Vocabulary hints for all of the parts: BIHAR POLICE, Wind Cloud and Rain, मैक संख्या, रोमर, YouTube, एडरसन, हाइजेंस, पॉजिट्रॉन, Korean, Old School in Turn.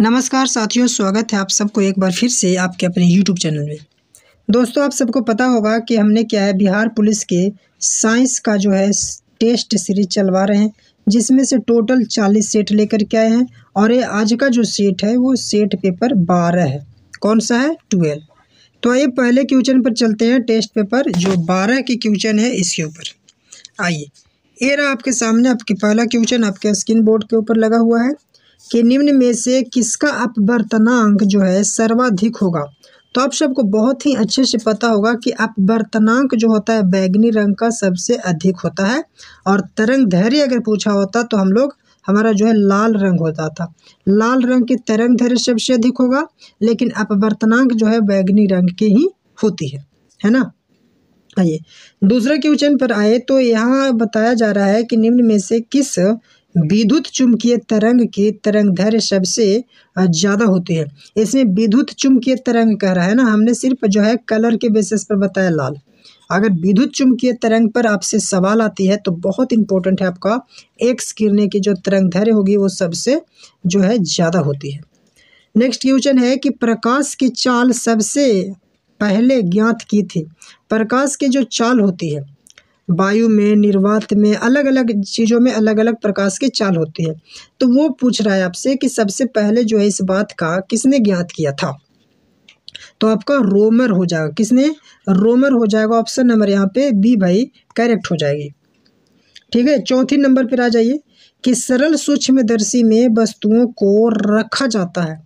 नमस्कार साथियों, स्वागत है आप सबको एक बार फिर से आपके अपने YouTube चैनल में। दोस्तों, आप सबको पता होगा कि हमने क्या है बिहार पुलिस के साइंस का जो है टेस्ट सीरीज चलवा रहे हैं, जिसमें से टोटल 40 सेट लेकर के आए हैं। और ये आज का जो सेट है वो सेट पेपर 12 है। कौन सा है? 12। तो ये पहले क्वेश्चन पर चलते हैं, टेस्ट पेपर जो 12 के क्वेश्चन है इसके ऊपर। आइए, ये रहा आपके सामने आपके पहला क्वेश्चन आपके स्क्रीन बोर्ड के ऊपर लगा हुआ है कि निम्न में से किसका अपवर्तनांक जो है सर्वाधिक होगा। तो आप सबको बहुत ही अच्छे से पता होगा कि अपवर्तनांक जो होता है बैंगनी रंग का सबसे अधिक होता है, और तरंग धैर्य अगर पूछा होता तो हम लोग हमारा जो है लाल रंग होता था। लाल रंग की तरंग धैर्य सबसे अधिक होगा, लेकिन अपवर्तनांक जो है बैंगनी रंग की ही होती है ना। आइए दूसरे क्वेश्चन पर आए, तो यहाँ बताया जा रहा है कि निम्न में से किस विद्युत चुंबकीय तरंग की तरंग धैर्य सबसे ज़्यादा होती है। इसमें विद्युत चुंबकीय तरंग कह रहा है ना, हमने सिर्फ जो है कलर के बेसिस पर बताया लाल। अगर विद्युत चुंबकीय तरंग पर आपसे सवाल आती है तो बहुत इंपॉर्टेंट है आपका एक्स किरने की जो तरंग धैर्य होगी वो सबसे जो है ज़्यादा होती है। नेक्स्ट क्वेश्चन है कि प्रकाश की चाल सबसे पहले ज्ञात की थी। प्रकाश की जो चाल होती है वायु में, निर्वात में, अलग अलग चीज़ों में अलग अलग प्रकाश की चाल होती है। तो वो पूछ रहा है आपसे कि सबसे पहले जो है इस बात का किसने ज्ञात किया था, तो आपका रोमर हो जाएगा। किसने? रोमर हो जाएगा। ऑप्शन नंबर यहाँ पे बी भाई करेक्ट हो जाएगी। ठीक है, चौथी नंबर पर आ जाइए कि सरल सूक्ष्मदर्शी में वस्तुओं को रखा जाता है।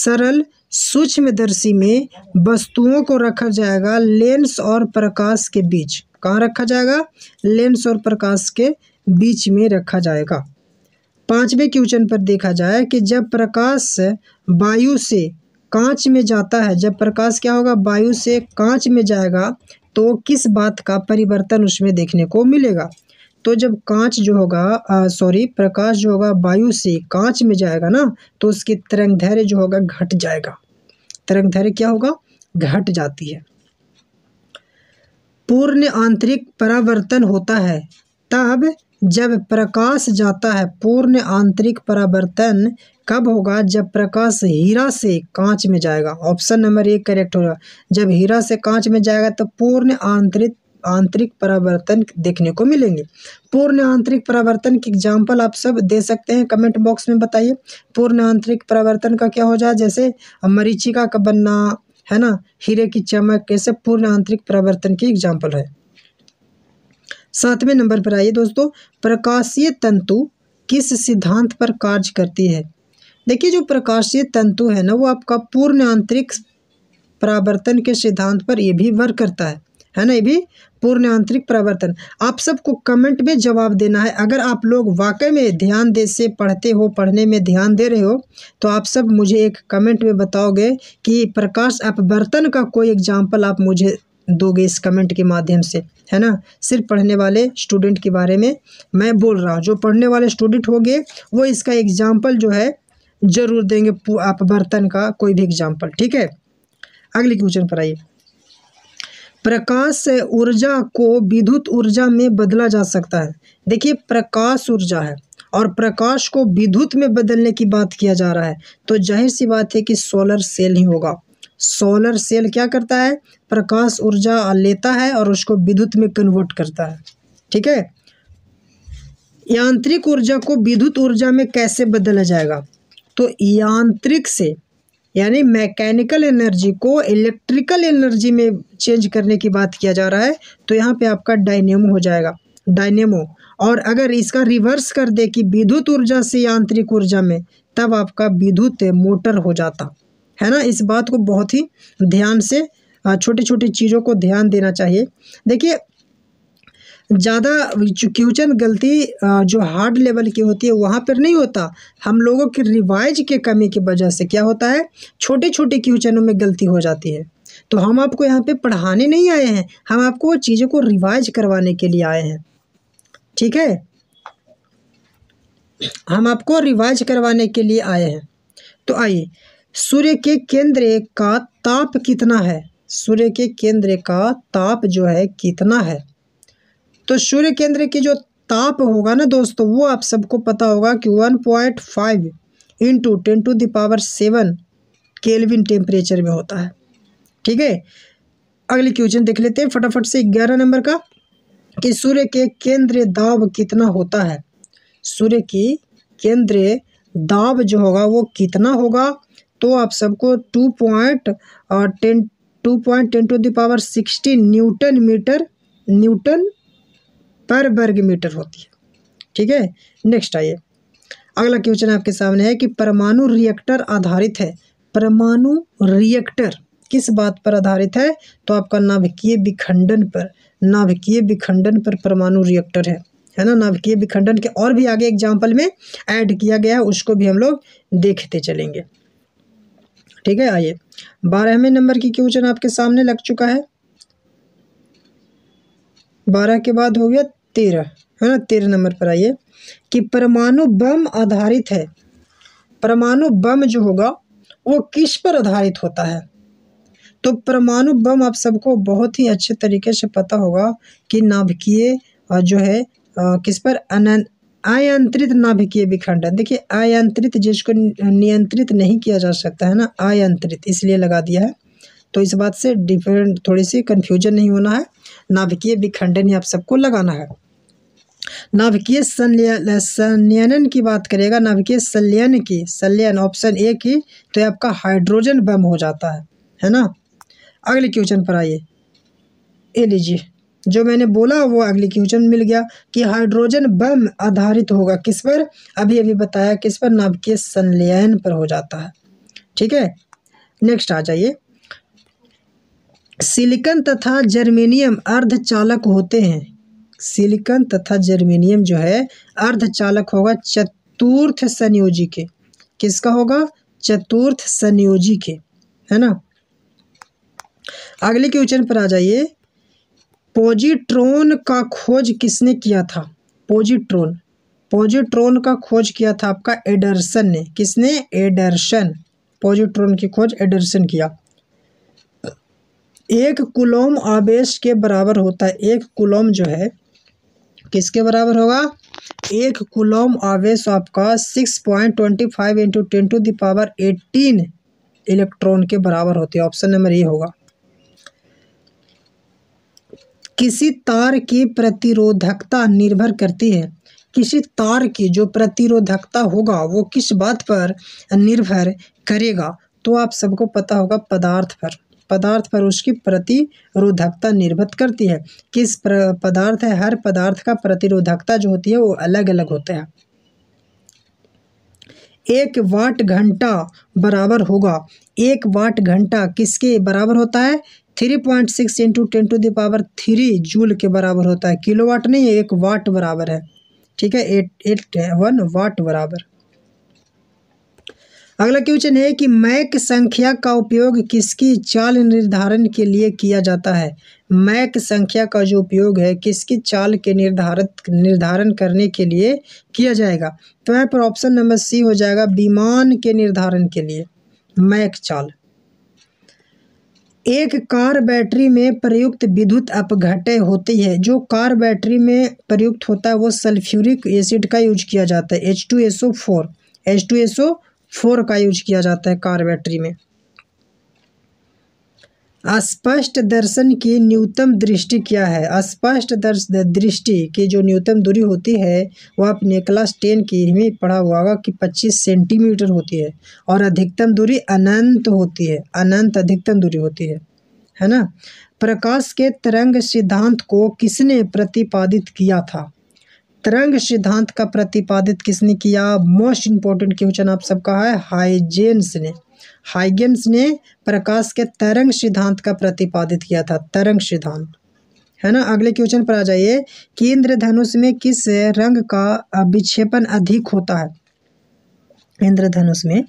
सरल सूक्ष्मदर्शी में वस्तुओं को रखा जाएगा लेंस और प्रकाश के बीच। कहाँ रखा जाएगा? लेंस और प्रकाश के बीच में रखा जाएगा। पांचवें क्वेश्चन पर देखा जाए कि जब प्रकाश वायु से कांच में जाता है, जब प्रकाश क्या होगा वायु से कांच में जाएगा तो किस बात का परिवर्तन उसमें देखने को मिलेगा। तो जब कांच जो होगा प्रकाश जो होगा वायु से कांच में जाएगा ना, तो उसकी तरंग धैर्य जो होगा घट जाएगा। तरंग धैर्य क्या होगा? घट जाती है। पूर्ण आंतरिक परावर्तन होता है तब जब प्रकाश जाता है। पूर्ण आंतरिक परावर्तन कब होगा? जब प्रकाश हीरा से कांच में जाएगा। ऑप्शन नंबर एक करेक्ट होगा। जब हीरा से कांच में जाएगा तो पूर्ण आंतरिक परावर्तन देखने को मिलेंगे। पूर्ण आंतरिक परावर्तन की एग्जाम्पल आप सब दे सकते हैं, कमेंट बॉक्स में बताइए। पूर्ण आंतरिक परावर्तन का क्या हो जाए, जैसे मरीचिका का बनना है ना, हीरे की चमक, कैसे पूर्ण आंतरिक परावर्तन की एग्जाम्पल है। सातवें नंबर पर आइए दोस्तों, प्रकाशीय तंतु किस सिद्धांत पर कार्य करती है। देखिए जो प्रकाशीय तंतु है ना, वो आपका पूर्ण आंतरिक परावर्तन के सिद्धांत पर ये भी वर्क करता है ना। ये भी पूर्ण आंतरिक परावर्तन। आप सबको कमेंट में जवाब देना है। अगर आप लोग वाकई में ध्यान दे से पढ़ते हो, पढ़ने में ध्यान दे रहे हो, तो आप सब मुझे एक कमेंट में बताओगे कि प्रकाश अपवर्तन का कोई एग्जाम्पल आप मुझे दोगे इस कमेंट के माध्यम से, है ना। सिर्फ पढ़ने वाले स्टूडेंट के बारे में मैं बोल रहा हूँ, जो पढ़ने वाले स्टूडेंट होंगे वो इसका एग्जाम्पल जो है ज़रूर देंगे, अपवर्तन का कोई भी एग्जाम्पल। ठीक है, अगले क्वेश्चन पर आइए। प्रकाश ऊर्जा को विद्युत ऊर्जा में बदला जा सकता है। देखिए प्रकाश ऊर्जा है और प्रकाश को विद्युत में बदलने की बात किया जा रहा है, तो जाहिर सी बात है कि सोलर सेल ही होगा। सोलर सेल क्या करता है? प्रकाश ऊर्जा लेता है और उसको विद्युत में कन्वर्ट करता है। ठीक है, यांत्रिक ऊर्जा को विद्युत ऊर्जा में कैसे बदला जाएगा? तो यांत्रिक से यानी मैकेनिकल एनर्जी को इलेक्ट्रिकल एनर्जी में चेंज करने की बात किया जा रहा है, तो यहाँ पे आपका डायनेमो हो जाएगा, डायनेमो। और अगर इसका रिवर्स कर दे कि विद्युत ऊर्जा से यांत्रिक ऊर्जा में, तब आपका विद्युत मोटर हो जाता है ना। इस बात को बहुत ही ध्यान से, छोटी छोटी चीज़ों को ध्यान देना चाहिए। देखिए ज़्यादा क्वेश्चन गलती जो हार्ड लेवल की होती है वहाँ पर नहीं होता, हम लोगों की रिवाइज के कमी की वजह से क्या होता है, छोटे छोटे क्वेश्चनों में गलती हो जाती है। तो हम आपको यहाँ पे पढ़ाने नहीं आए हैं, हम आपको चीज़ों को रिवाइज करवाने के लिए आए हैं। ठीक है, हम आपको रिवाइज करवाने के लिए आए हैं। तो आइए, सूर्य के केंद्र का ताप कितना है? सूर्य के केंद्र का ताप जो है कितना है? तो सूर्य केंद्र की जो ताप होगा ना दोस्तों, वो आप सबको पता होगा कि 1.5 इंटू 10⁷ केल्विन टेम्परेचर में होता है। ठीक है, अगले क्वेश्चन देख लेते हैं फटाफट से। 11 नंबर का कि सूर्य के केंद्रीय दाब कितना होता है। सूर्य की केंद्रीय दाब जो होगा वो कितना होगा, तो आप सबको 2.10 न्यूटन पर वर्ग मीटर होती है। ठीक है, नेक्स्ट आइए, अगला क्वेश्चन आपके सामने है कि परमाणु रिएक्टर आधारित है। परमाणु रिएक्टर किस बात पर आधारित है, तो आपका नाभिकीय विखंडन पर। नाभिकीय विखंडन पर परमाणु रिएक्टर है ना। नाभिकीय विखंडन के और भी आगे एग्जाम्पल में ऐड किया गया है, उसको भी हम लोग देखते चलेंगे। ठीक है, आइए 12वें नंबर की क्वेश्चन आपके सामने लग चुका है। 12 के बाद हो गया 13, है ना। 13 नंबर पर आइए कि परमाणु बम आधारित है। परमाणु बम जो होगा वो किस पर आधारित होता है, तो परमाणु बम आप सबको बहुत ही अच्छे तरीके से पता होगा कि नाभिकीय जो है किस पर, आयंत्रित नाभिकीय विखंडन। देखिए आयंत्रित, जिसको नियंत्रित नहीं किया जा सकता है ना, आयंत्रित इसलिए लगा दिया है, तो इस बात से डिफरेंट थोड़ी सी कन्फ्यूजन नहीं होना है। नाभिकीय विखंडन ही आप सबको लगाना है। नाभिकीय संलयन की बात करेगा, नाभिकीय संलयन की, संलयन ऑप्शन ए की, तो आपका हाइड्रोजन बम हो जाता है ना। अगले क्वेश्चन पर आइए, ये लीजिए जो मैंने बोला वो अगले क्वेश्चन मिल गया कि हाइड्रोजन बम आधारित होगा किस पर, अभी अभी बताया किस पर, नाभिकीय संलयन पर हो जाता है। ठीक है, नेक्स्ट आ जाइए। सिलिकॉन तथा जर्मेनियम अर्धचालक होते हैं। सिलिकॉन तथा जर्मेनियम जो है अर्धचालक होगा चतुर्थ संयोजी के। किसका होगा, चतुर्थ संयोजी के, है ना। अगले क्वेश्चन पर आ जाइए, पॉजिट्रॉन का खोज किसने किया था। पॉजिट्रॉन, पॉजिट्रॉन का खोज किया था आपका एडरसन ने। किसने, एडरसन। पॉजिट्रॉन की खोज एडरसन किया। 1 कूलम आवेश के बराबर होता है। 1 कूलम जो है किसके बराबर होगा, 1 कूलम आवेश आपका 6.25 × 10⁸ इलेक्ट्रॉन के बराबर होते हैं। ऑप्शन नंबर ए होगा। किसी तार की प्रतिरोधकता निर्भर करती है। किसी तार की जो प्रतिरोधकता होगा वो किस बात पर निर्भर करेगा, तो आप सबको पता होगा पदार्थ पर। पदार्थ पर उसकी प्रतिरोधकता निर्भर करती है। किस पदार्थ है, हर पदार्थ का प्रतिरोधकता जो होती है वो अलग अलग होता है। 1 वाट घंटा बराबर होगा, 1 वाट घंटा किसके बराबर होता है, 3.6 × 10³ जूल के बराबर होता है। किलोवाट नहीं है, 1 वाट बराबर है। ठीक है, 1 वाट बराबर। अगला क्वेश्चन है कि मैक संख्या का उपयोग किसकी चाल निर्धारण के लिए किया जाता है। मैक संख्या का जो उपयोग है किसकी चाल के निर्धारण करने के लिए किया जाएगा, तो यहाँ पर ऑप्शन नंबर सी हो जाएगा, विमान के निर्धारण के लिए मैक चाल। 1 कार बैटरी में प्रयुक्त विद्युत अपघटन होती है। जो कार बैटरी में प्रयुक्त होता है वो सल्फ्यूरिक एसिड का यूज किया जाता है, H2SO4 का यूज किया जाता है कार बैटरी में। अस्पष्ट दर्शन की न्यूनतम दृष्टि क्या है। स्पष्ट दृष्टि की जो न्यूनतम दूरी होती है वह आपने क्लास 10 की में पढ़ा हुआ होगा कि 25 सेंटीमीटर होती है, और अधिकतम दूरी अनंत होती है। अनंत अधिकतम दूरी होती है ना। प्रकाश के तरंग सिद्धांत को किसने प्रतिपादित किया था। तरंग सिद्धांत का प्रतिपादित किसने किया, मोस्ट इम्पोर्टेंट क्वेश्चन आप सबका है, हाइजेंस ने। हाइजेंस ने प्रकाश के तरंग सिद्धांत का प्रतिपादित किया था, तरंग सिद्धांत, है ना। अगले क्वेश्चन पर आ जाइए कि इंद्रधनुष में किस रंग का विक्षेपण अधिक होता है। इंद्रधनुष में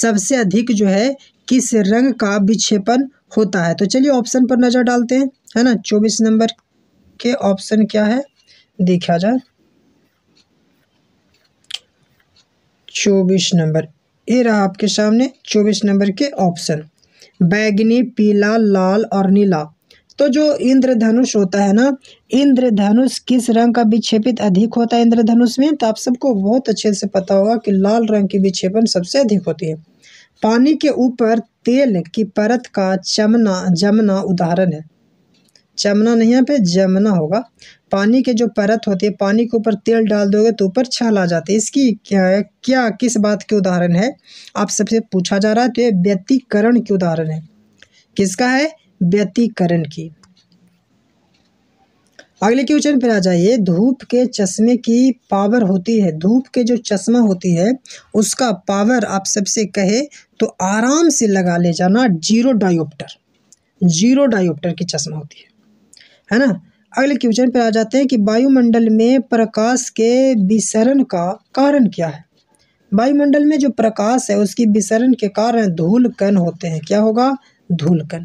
सबसे अधिक जो है किस रंग का विक्षेपण होता है, तो चलिए ऑप्शन पर नज़र डालते हैं, है ना। 24 नंबर के ऑप्शन क्या है देखा जाए। 24 नंबर, ये रहा आपके सामने 24 नंबर के ऑप्शन, बैगनी, पीला, लाल और नीला। तो जो इंद्रधनुष होता है ना, इंद्रधनुष किस रंग का विक्षेपित अधिक होता है इंद्रधनुष में, तो आप सबको बहुत अच्छे से पता होगा कि लाल रंग की विक्षेपण सबसे अधिक होती है। पानी के ऊपर तेल की परत का चमना जमना उदाहरण है। चमना नहीं यहाँ पे जमना होगा। पानी के जो परत होती है, पानी के ऊपर तेल डाल दोगे तो ऊपर छाल आ जाती है। इसकी क्या किस बात के उदाहरण है, आप सबसे पूछा जा रहा है, तो ये व्यतिकरण के उदाहरण है। किसका है? व्यतिकरण की। अगले क्वेश्चन पर आ जाइए। धूप के चश्मे की पावर होती है, धूप के जो चश्मा होती है उसका पावर आप सबसे कहे तो आराम से लगा ले जाना 0 डायोप्टर, 0 डायोप्टर की चश्मा होती है ना। अगले क्वेश्चन पर आ जाते हैं कि वायुमंडल में प्रकाश के विसरण का कारण क्या है। वायुमंडल में जो प्रकाश है उसकी विसरण के कारण धूलकण होते हैं। क्या होगा? धूलकण।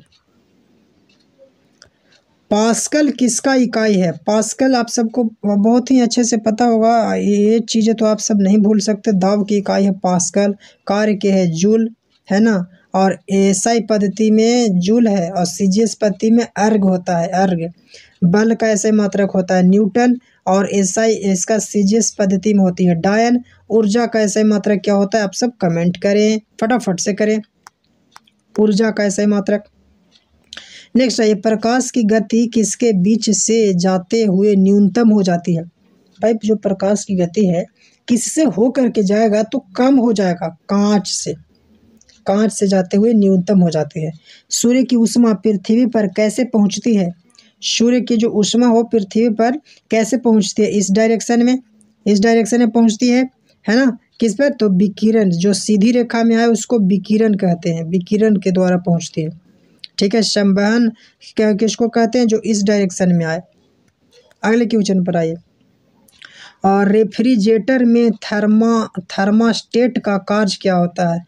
पास्कल किसका इकाई है? पास्कल आप सबको बहुत ही अच्छे से पता होगा, ये चीज़ें तो आप सब नहीं भूल सकते। दाब की इकाई है पास्कल, कार्य के है जूल, है ना। और एसआई पद्धति में जूल है और सीजीएस पद्धति में अर्ग होता है, अर्ग। बल का ऐसे मात्रक होता है न्यूटन और एसआई इसका सीजीएस पद्धति में होती है डायन। ऊर्जा का ऐसे मात्रक क्या होता है, आप सब कमेंट करें, फटाफट से करें, ऊर्जा का ऐसे मात्रक। नेक्स्ट है, प्रकाश की गति किसके बीच से जाते हुए न्यूनतम हो जाती है। भाई जो प्रकाश की गति है किससे होकर के जाएगा तो कम हो जाएगा, कांच से। कांच से जाते हुए न्यूनतम हो जाती है। सूर्य की ऊष्मा पृथ्वी पर कैसे पहुंचती है? सूर्य की जो ऊष्मा हो पृथ्वी पर कैसे पहुंचती है? इस डायरेक्शन में, इस डायरेक्शन में पहुंचती है ना। किस पर? तो विकिरण, जो सीधी रेखा में आए उसको विकिरण कहते हैं, विकिरण के द्वारा पहुँचती है। ठीक है। संवहन किसको कहते हैं? जो इस डायरेक्शन में आए। अगले क्वेश्चन पर आइए। और रेफ्रिजरेटर में थर्मास्टेट का कार्य क्या होता है?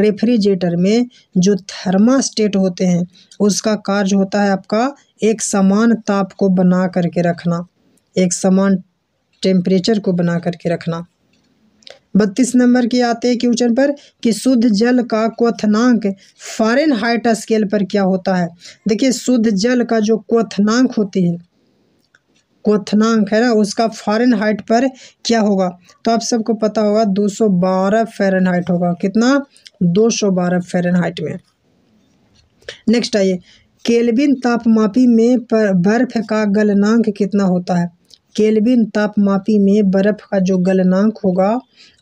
रेफ्रिजरेटर में जो थर्मास्टेट होते हैं उसका कार्य होता है आपका एक समान ताप को बना करके रखना, एक समान टेम्परेचर को बना करके रखना। 32 नंबर की आते हैं क्वेश्चन पर कि शुद्ध जल का क्वथनांक फ़ारेनहाइट स्केल पर क्या होता है। देखिए शुद्ध जल का जो क्वथनांक होती है, क्वथनांक है ना, उसका फ़ारेनहाइट पर क्या होगा, तो आप सबको पता होगा 212 फ़ारेनहाइट होगा। कितना? 212 फ़ारेनहाइट में। नेक्स्ट आइए, केल्विन तापमापी में बर्फ का गलनांक कितना होता है। केल्विन तापमापी में बर्फ़ का जो गलनांक होगा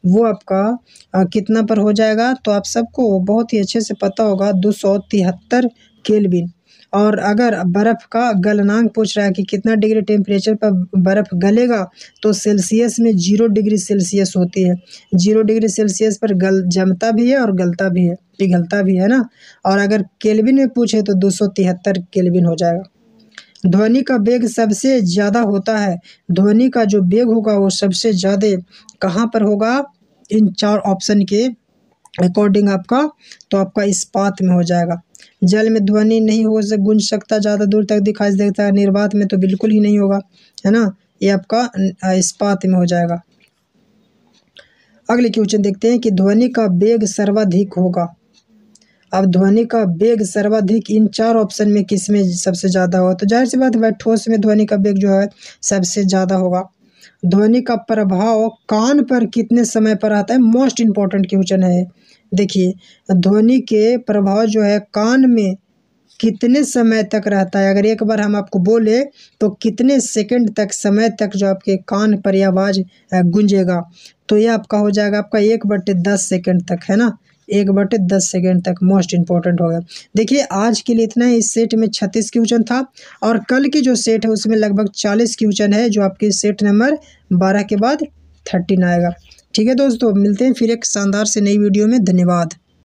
वो आपका कितना पर हो जाएगा, तो आप सबको बहुत ही अच्छे से पता होगा 273 केल्विन। और अगर बर्फ़ का गलनांक पूछ रहा है कि कितना डिग्री टेम्परेचर पर बर्फ़ गलेगा, तो सेल्सियस में 0 डिग्री सेल्सियस होती है। 0 डिग्री सेल्सियस पर जमता भी है और गलता भी है, पिघलता भी है ना। और अगर केल्विन में पूछे तो 273 केल्विन हो जाएगा। ध्वनि का वेग सबसे ज़्यादा होता है। ध्वनि का जो वेग होगा वो सबसे ज़्यादा कहाँ पर होगा? इन 4 ऑप्शन के अकॉर्डिंग आपका, तो आपका इस्पात में हो जाएगा। जल में ध्वनि नहीं हो गूंज सकता, ज़्यादा दूर तक दिखाई देता है। निर्वात में तो बिल्कुल ही नहीं होगा, है ना। ये आपका इस्पात में हो जाएगा। अगले क्वेश्चन देखते हैं कि ध्वनि का वेग सर्वाधिक होगा। अब ध्वनि का वेग सर्वाधिक इन 4 ऑप्शन में किस में सबसे ज़्यादा होगा, तो जाहिर सी बात है ठोस में ध्वनि का वेग जो है सबसे ज़्यादा होगा। ध्वनि का प्रभाव कान पर कितने समय पर आता है? मोस्ट इम्पॉर्टेंट क्वेश्चन है। देखिए ध्वनि के प्रभाव जो है कान में कितने समय तक रहता है। अगर एक बार हम आपको बोले तो कितने सेकंड तक, समय तक जो आपके कान पर यह आवाज़ गूंजेगा, तो यह आपका हो जाएगा आपका 1/10 सेकेंड तक, है ना। 1/10 सेकेंड तक मोस्ट इम्पॉर्टेंट होगा। देखिए आज के लिए इतना है। इस सेट में 36 क्वेश्चन था और कल की जो सेट है उसमें लगभग 40 क्वेश्चन है, जो आपके सेट नंबर 12 के बाद 13 आएगा। ठीक है दोस्तों, मिलते हैं फिर एक शानदार से नई वीडियो में। धन्यवाद।